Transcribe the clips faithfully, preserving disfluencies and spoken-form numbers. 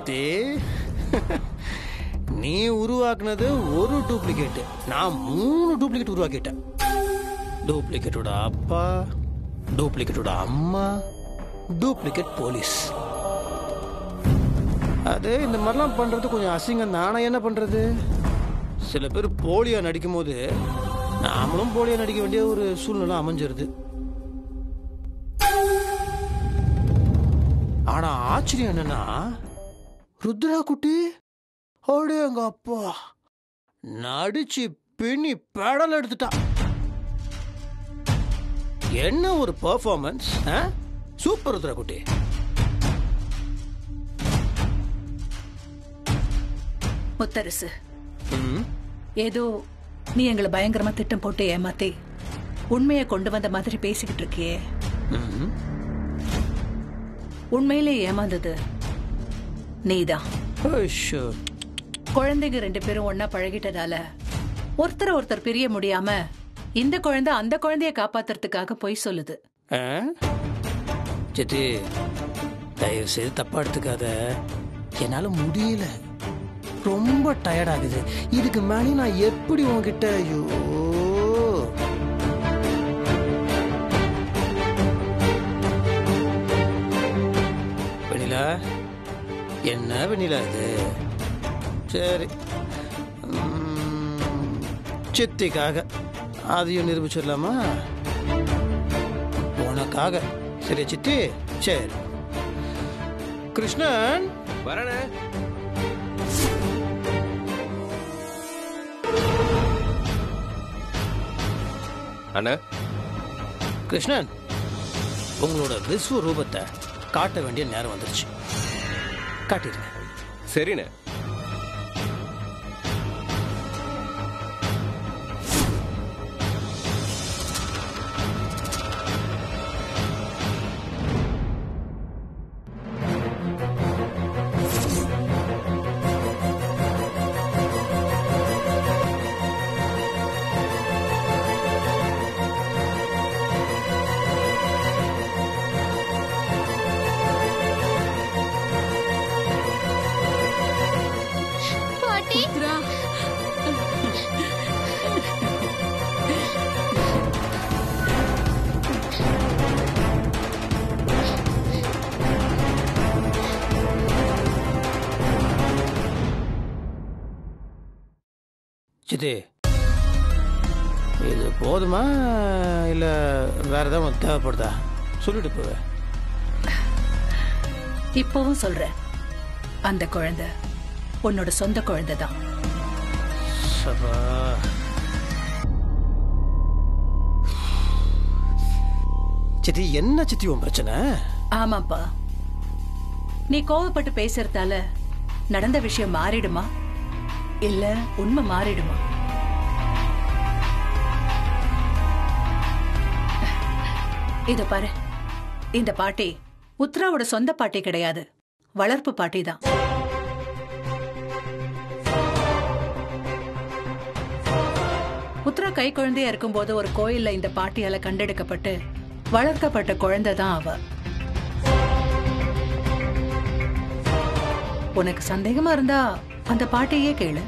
சித்தி, நீ உருவாக்குனது ஒரு டூப்ளிகேட், நான் மூணு டூப்ளிகேட் உருவாக்கிட்டேன். டூப்ளிகேட்டோட அப்பா, டூப்ளிகேட்டோட அம்மா, டூப்ளிகேட் போலீஸ். அது இந்த மாதிரிலாம் பண்றது கொஞ்சம் அசிங்கம் தானே. என்ன பண்றது, சில பேர் போலியா நடிக்கும் போது நாமளும் போலியா நடிக்க வேண்டிய ஒரு சூழ்நிலை அமைஞ்சிருது. ஆனா ஆச்சரியம் என்னன்னா, ருத்ரா குட்டி அப்படியே எங்க அப்பா நடிச்சு பின்னி பெடல் எடுத்துட்டா. என்ன ஒரு பெர்ஃபார்மன்ஸ், சூப்பர் ருத்ரா குட்டி. முத்தரசு, ஏதோ நீ எங்களை பயங்கரமா திட்டம் போட்டு ஏமாத்தி உண்மையை கொண்டு வந்த மாதிரி பேசிக்கிட்டு இருக்கியே. உண்மையிலே ஏமாந்தது நீதான். குழந்தைங்க ரெண்டு பேரும் ஒன்னா பழகிட்டதால ஒருத்தர் ஒருத்தர் பிரிய முடியாம இந்த குழந்தை அந்த குழந்தைய காப்பாத்துறதுக்காக போய் சொல்லுது. தயவு செய்து தப்பா எடுத்துக்காத, என்னால முடியல, ரொம்ப டயர்ட் ஆகுது. இதுக்கு மேலே நான் எப்படி உங்ககிட்ட ஐயோ வெண்ணிலா, என்ன வெண்ணிலா இது? சரி, சித்திக்காக அதையும் நிரூபிச்சிடலாமா? உனக்காக. சரி சித்தி, சரி. கிருஷ்ணன் வரண, அண்ணா கிருஷ்ணன், உங்களோட விஸ்வ ரூபத்தை காட்ட வேண்டிய நேரம் வந்துருச்சு. காட்டிடுங்க. சரிண்ணே. சித்தி, இது போதுமா இல்ல வேற ஏதாவது தேவைப்படுதா? சொல்லிட்டு போவ. இப்பவும் சொல்றேன், அந்த குழந்தை உன்னோட சொந்த குழந்தை தான். சித்தி, என்ன சித்தி உன் பிரச்சனை? ஆமாப்பா, நீ கோவப்பட்டு பேசுறதால நடந்த விஷயம் மாறிடுமா இல்ல உண்மை மாறிடுமா? இத பாரு, இந்த பாட்டி உத்ராவோட சொந்த பாட்டி கிடையாது, வளர்ப்பு பாட்டி தான். உத்ரா கை குழந்தையா இருக்கும்போது ஒரு கோயில்ல இந்த பாட்டியால கண்டெடுக்கப்பட்டு வளர்க்கப்பட்ட குழந்தை தான் அவ. உனக்கு சந்தேகமா இருந்தா அந்த பாட்டையே கேளு.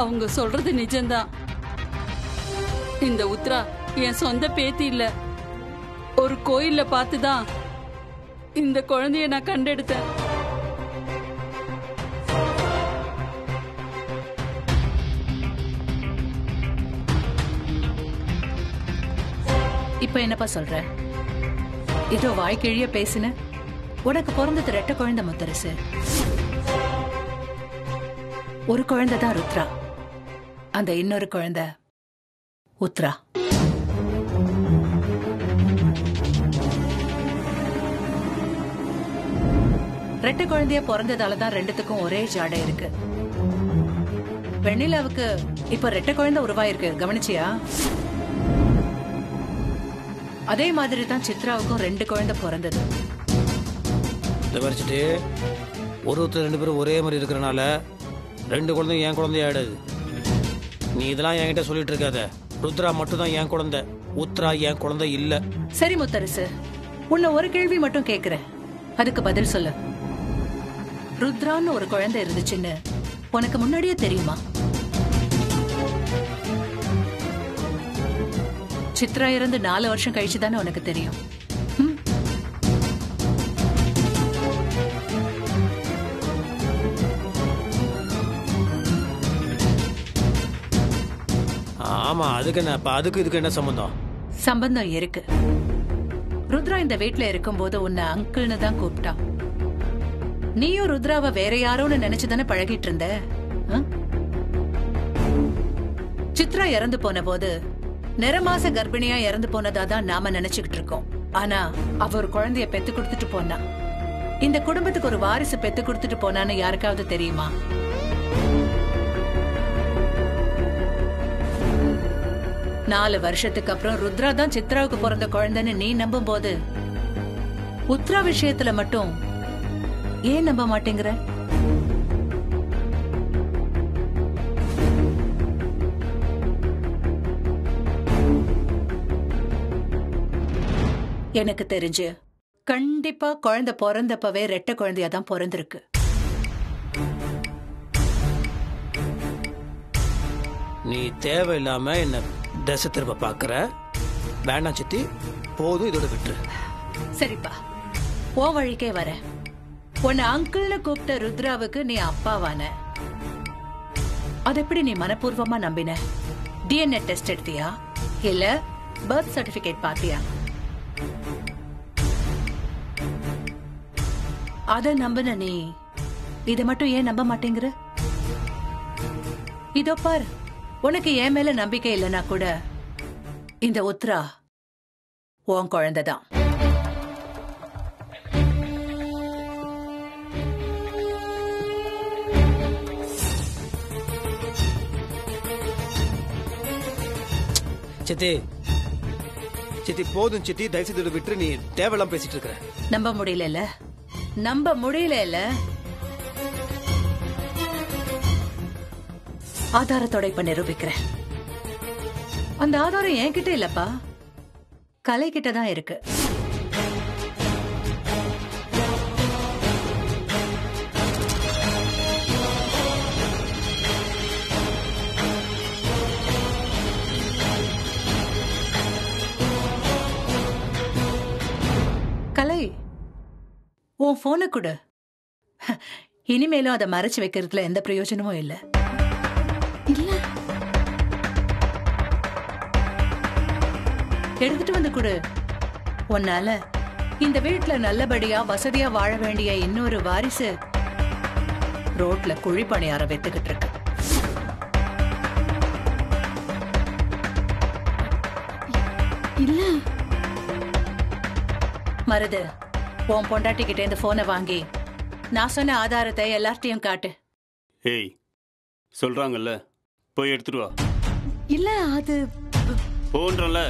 அவங்க சொல்றது நிஜம்தான். இந்த உத்ரா என் சொந்த பேத்தி இல்ல. ஒரு கோயில்ல பார்த்துதான் இந்த குழந்தைய நான் கண்டெடுத்தேன். இப்ப என்னப்பா சொல்ற? இதோ வாய்க்கிழிய பேசின, உனக்கு பிறந்தது ரெட்ட குழந்தை முத்தரசு. ஒரு குழந்தை தான் ருத்ரா, அந்த இன்னொரு குழந்தை உத்ரா. ரெட்ட குழந்தைய பிறந்ததாலதான் ரெண்டுத்துக்கும் ஒரே ஜாடை இருக்கு. வெண்ணிலாவுக்கு இப்ப ரெட்ட குழந்தை உருவாயிருக்கு, கவனிச்சியா? அதே மாதிரி தான் சித்ராவுக்கும் ரெண்டு குழந்தை பிறந்தது. வரைச்சிட்டு ஒருத்தர் ரெண்டு பேரும் ஒரே மாதிரி இருக்கிறனால ரெண்டு குழந்தையும் என் குழந்தைய ஆயிடுது. நீ இதெல்லாம் என்கிட்ட சொல்லிட்டு இருக்காத. ருத்ரா மட்டும் தான் என் குழந்தை, உத்ரா என் குழந்தை இல்ல. சரி முத்தரசு, உன்னை ஒரு கேள்வி மட்டும் கேக்குறேன், அதுக்கு பதில் சொல்லு. ருத்ரான்னு ஒரு குழந்தை இருந்துச்சுன்னு உனக்கு முன்னாடியே தெரியுமா? சித்ரா இருந்து நாலு வருஷம் கழிச்சுதானே உனக்கு தெரியும். ஆமா, அதுக்கு என்ன அதுக்கு இதுக்கு என்ன சம்பந்தம்? சம்பந்தம் இருக்கு. ருத்ரா இந்த வீட்டுல இருக்கும் போது உன்னை அங்கிள்னு தான் கூப்பிட்டா. நீயும் ருத்ராவை வேற யாரோன்னு நினைச்சுதானே பழகிட்டு இருந்த. சித்ரா இறந்து போன போது நிறமாச கர்ப்பிணியா இறந்து போனதாதான் நாம நினைச்சுக்கிட்டு இருக்கோம். ஆனா அவ ஒரு குழந்தைய பெத்து கொடுத்துட்டு போனா, இந்த குடும்பத்துக்கு ஒரு வாரிசு பெத்து கொடுத்துட்டு போனான்னு யாருக்காவது தெரியுமா? நாலு வருஷத்துக்கு அப்புறம் ருத்ரா தான் சித்ராவுக்கு பிறந்த குழந்தைன்னு நீ நம்பும் போது உத்ரா விஷயத்துல மட்டும் ஏன் நம்ப மாட்டேங்கிற? எனக்கு தெரிஞ்சு கண்டிப்பா குழந்தை பிறந்தப்பவே ரெட்டை குழந்தையாதான் பிறந்திருக்கு. நீ தேவையில்லாம என்ன தசை திரும்ப பாக்குற. வேண்டாம் சித்தி, போதும், இதோட விட்டு. சரிப்பா, ஓ வழிக்கே வர. உன்னை அங்கிள்னு கூப்பிட்ட ருத்ராவுக்கு நீ அப்பாவான, அது எப்படி நீ மனப்பூர்வமா நம்பின? டிஎன்ஏ டெஸ்ட் எடுத்தியா இல்ல பர்த் சர்டிபிகேட் பாத்தியா? அத நம்பின நீ இதை மட்டும் ஏன் நம்ப மாட்டேங்கிற? இதோ பாரு, உனக்கு என் மேல நம்பிக்கை இல்லைன்னா கூட இந்த உத்ரா உன் குழந்தைதான். சித்தி சித்தி போதும் சித்தி, தயவுசெய்து விட்டு. நீ தேவலாம் பேசிட்டு இருக்க. நம்ப முடியல நம்ப முடியல ஆதாரத்தோட இப்ப நிரூபிக்கிறேன். அந்த ஆதாரம் என்கிட்ட இல்லப்பா, கலை கிட்டதான் இருக்கு. கலை, உன் போனை கொடு. இனிமேலும் அதை மறைச்சு வைக்கிறதுல எந்த பிரயோஜனமும் இல்லை. எடுத்துட்டு வந்து கொடு. உன்னால இந்த வீட்டுல நல்லபடியா வசதியா வாழ வேண்டிய இன்னொரு வாரிசு ரோட்ல குழி பணியார வெத்துக்கிட்டு இருக்கு. இல்ல மருது, உன் பொண்டாட்டி கிட்ட இந்த போனை வாங்கி நான் சொன்ன ஆதாரத்தை எல்லார்ட்டையும் காட்டு. ஏய் சொல்றாங்கல்ல, போய் எடுத்துட்டு வா. இல்ல அது போன்றல.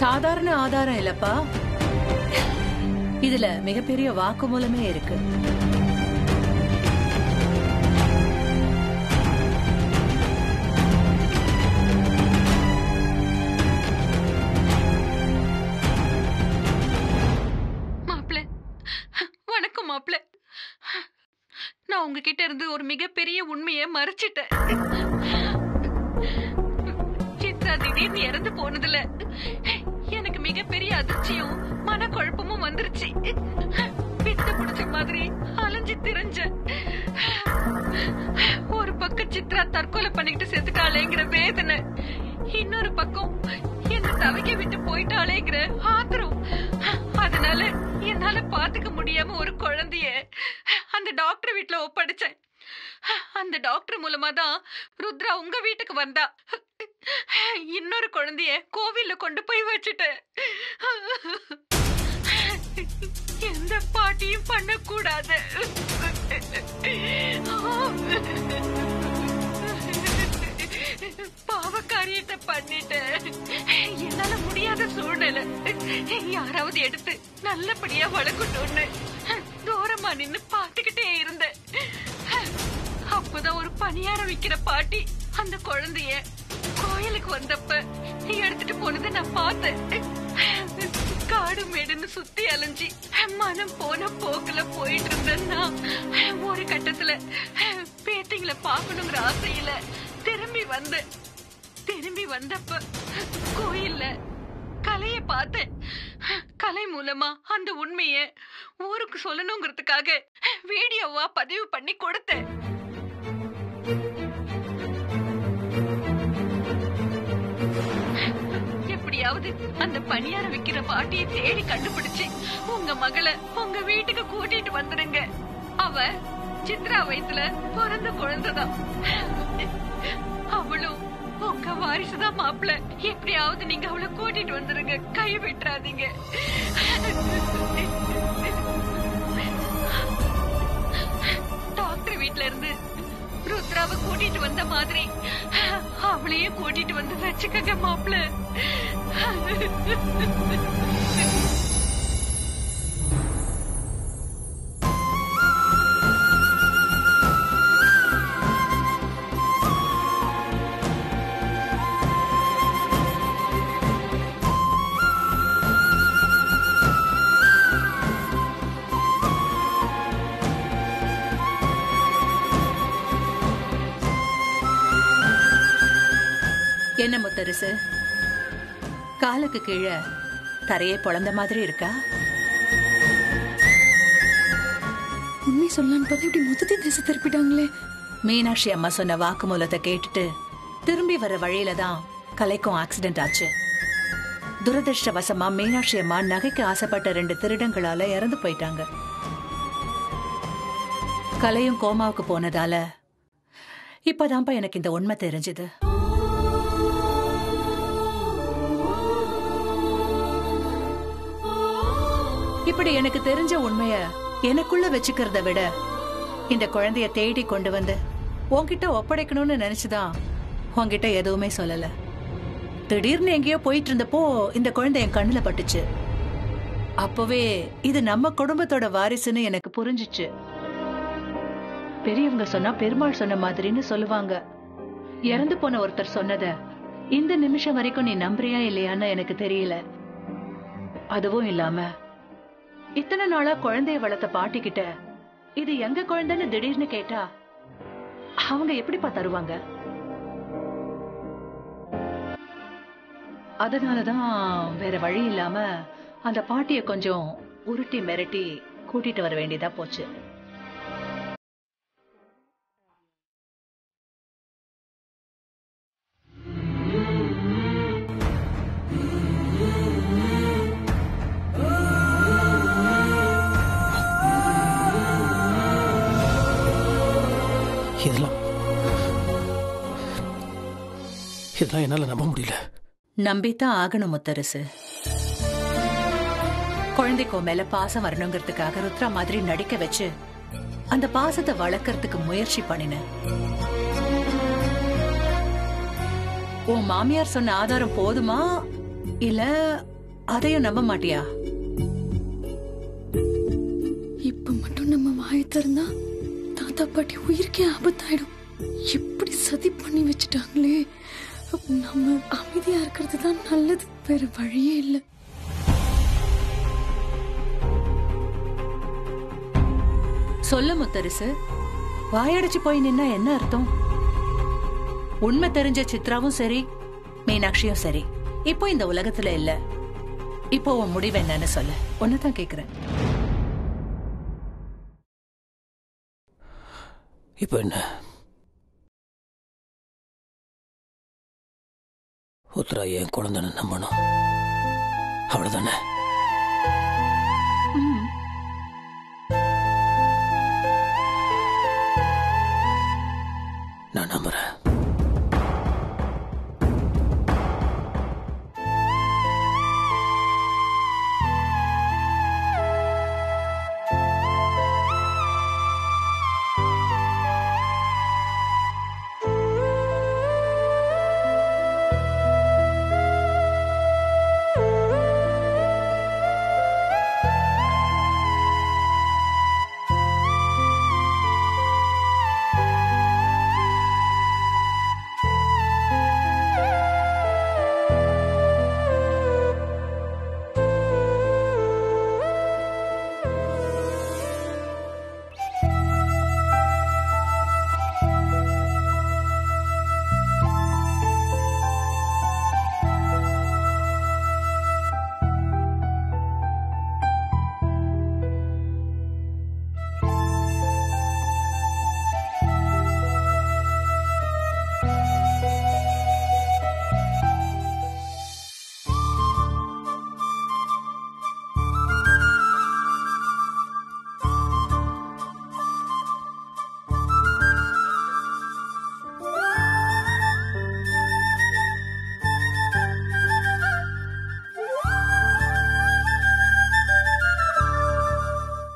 சாதாரண ஆதாரம் இல்லப்பா, இதுல மிகப்பெரிய வாக்குமூலமே இருக்கு. மாப்பிள்ள, வணக்கம் மாப்பிள்ள. நான் உங்ககிட்ட இருந்து ஒரு மிகப்பெரிய உண்மையை மறைச்சிட்டேன். சித்ரா திடீர்னு இறந்து போனதுல எனக்கு மிகப்பெரிய அதிர்ச்சியும் மன குழப்பமும் வந்துருச்சு. பித்த புடிச்ச மாதிரி அலைஞ்சு திரிஞ்ச. ஒரு பக்கம் சித்ரா தற்கொலை பண்ணிட்டு செத்துட்டாளேங்கிற வேதனை, இன்னொரு பக்கம் என்ன தவிக்க விட்டு போயிட்டாளேங்கிற ஆத்திரம். அதனால என்னால பாத்துக்க முடியாம ஒரு குழந்தைய அந்த டாக்டர் வீட்டுல ஒப்படைச்சேன். அந்த டாக்டர் மூலமா தான் ருத்ரா உங்க வீட்டுக்கு வந்தா. இன்னொரு குழந்தைய கோவில்ல கொண்டு போய் வச்சிட்டேன். எந்த பாட்டியும் பண்ணக்கூடாது. பாவ காரியத்தை பண்ணிட்டேன். என்னால முடியாத சூழ்நிலை. யாராவது எடுத்து நல்லபடியா வளர்க்கணும்னு தூரமா நின்னு பாத்துக்கிட்டே இருந்தேன். அப்பதான் ஒரு பணியார விக்கிற பாட்டி அந்த குழந்தைய கோயிலுக்கு வந்தப்ப எடுத்துட்டு போனதை நான் பார்த்தேன். காடு மேடுன்னு சுத்தி அலைஞ்சி மனம் போன போக்குல போயிட்டு இருந்தேன்னா ஒரு கட்டத்துல பேட்டிங்கள பாக்கணுங்கிற ஆசையில திரும்பி வந்து திரும்பி வந்தப்ப கோயில்ல கலைய பார்த்தேன். கலை மூலமா அந்த உண்மைய ஊருக்கு சொல்லணுங்கிறதுக்காக வீடியோவா பதிவு பண்ணி கொடுத்தேன். எப்படியாவது அந்த பணியார விக்கிற பாட்டியை தேடி கண்டுபிடிச்சு உங்க மகளை உங்க வீட்டுக்கு கூட்டிட்டு வந்துடுங்க. அவ சித்ரா வயசுல பிறந்த குழந்தைதான். அவளும் உங்க வாரிசுதான் மாப்பிள்ள. எப்படியாவது நீங்க அவளை கூட்டிட்டு வந்துருங்க. கை விட்டுறாதீங்க. டாக்டர் வீட்டுல இருந்து ருத்ராவை கூட்டிட்டு வந்த மாதிரி அவளையே கூட்டிட்டு வந்து வச்சுக்கங்க மாப்பிள்ள. என்ன முத்தரசு, காலுக்கு கீழே தரையை பொழந்த மாதிரி இருக்கா? உண்மை சொல்லலான்னு பார்த்து இப்படி மொத்தத்தை திசை திருப்பிட்டாங்களே. மீனாட்சி அம்மா சொன்ன வாக்குமூலத்தை கேட்டுட்டு திரும்பி வர வழியில தான் கலைக்கும் ஆக்சிடென்ட் ஆச்சு. துரதிருஷ்டவசமா மீனாட்சி அம்மா நகைக்கு ஆசைப்பட்ட ரெண்டு திருடங்களால இறந்து போயிட்டாங்க. கலையும் கோமாவுக்கு போனதால இப்பதான்ப்பா எனக்கு இந்த உண்மை தெரிஞ்சது. இப்படி எனக்கு தெரிஞ்ச உண்மைய எனக்குள்ள வச்சுக்கிறத விட இந்த குழந்தைய தேடி கொண்டு வந்து உன்கிட்ட ஒப்படைக்கணும்னு நினைச்சுதான் உன்கிட்ட எதுவுமே சொல்லல. திடீர்னு எங்கேயோ போயிட்டு இருந்தப்போ இந்த குழந்தை என் கண்ணுல பட்டுச்சு. அப்பவே இது நம்ம குடும்பத்தோட வாரிசுன்னு எனக்கு புரிஞ்சிச்சு. பெரியவங்க சொன்னா பெருமாள் சொன்ன மாதிரின்னு சொல்லுவாங்க. இறந்து போன ஒருத்தர் சொன்னத இந்த நிமிஷம் வரைக்கும் நீ நம்புறியா இல்லையான்னு எனக்கு தெரியல. அதுவும் இல்லாம இத்தனை நாளா குழந்தைய வளர்த்த பாட்டிக்கிட்ட இது எங்க குழந்தைன்னு திடீர்னு கேட்டா அவங்க எப்படிப்பா தருவாங்க? அதனாலதான் வேற வழி இல்லாம அந்த பாட்டிய கொஞ்சம் உருட்டி மிரட்டி கூட்டிட்டு வர வேண்டியதா போச்சு. இதெல்லாம் என்னால நம்ப முடியல. நம்பித்தான் ஆகணும் முத்தரசு. குழந்தைக்கோ மேல பாசம் வரணுங்கிறதுக்காக ருத்ரா மாதிரி நடிக்க வச்சு அந்த பாசத்தை வளர்க்கறதுக்கு முயற்சி பண்ணின. உன் மாமியார் சொன்ன ஆதாரம் போதுமா இல்ல அதையும் நம்ப மாட்டியா? இப்ப மட்டும் நம்ம வாய்த்திருந்தா தாத்தா பாட்டி உயிருக்கே ஆபத்தாயிடும். எப்படி சதி பண்ணி வச்சுட்டாங்களே. நம்ம அமைதியா இருக்கிறது தான் நல்லது. வேற வழியே இல்லை. சொல்ல முத்தரசு, வாயடிச்சு போய் நின்னா என்ன அர்த்தம்? உண்மை தெரிஞ்ச சித்ராவும் சரி மீனாட்சியும் சரி இப்போ இந்த உலகத்துல இல்ல. இப்போ உன் முடிவு என்னன்னு சொல்ல ஒன்னதான் கேக்குறேன். இப்போ என்ன? உத்ரா என் குழந்தை நம்பணும், அவ்வளவுதானே? நம்புறேன்.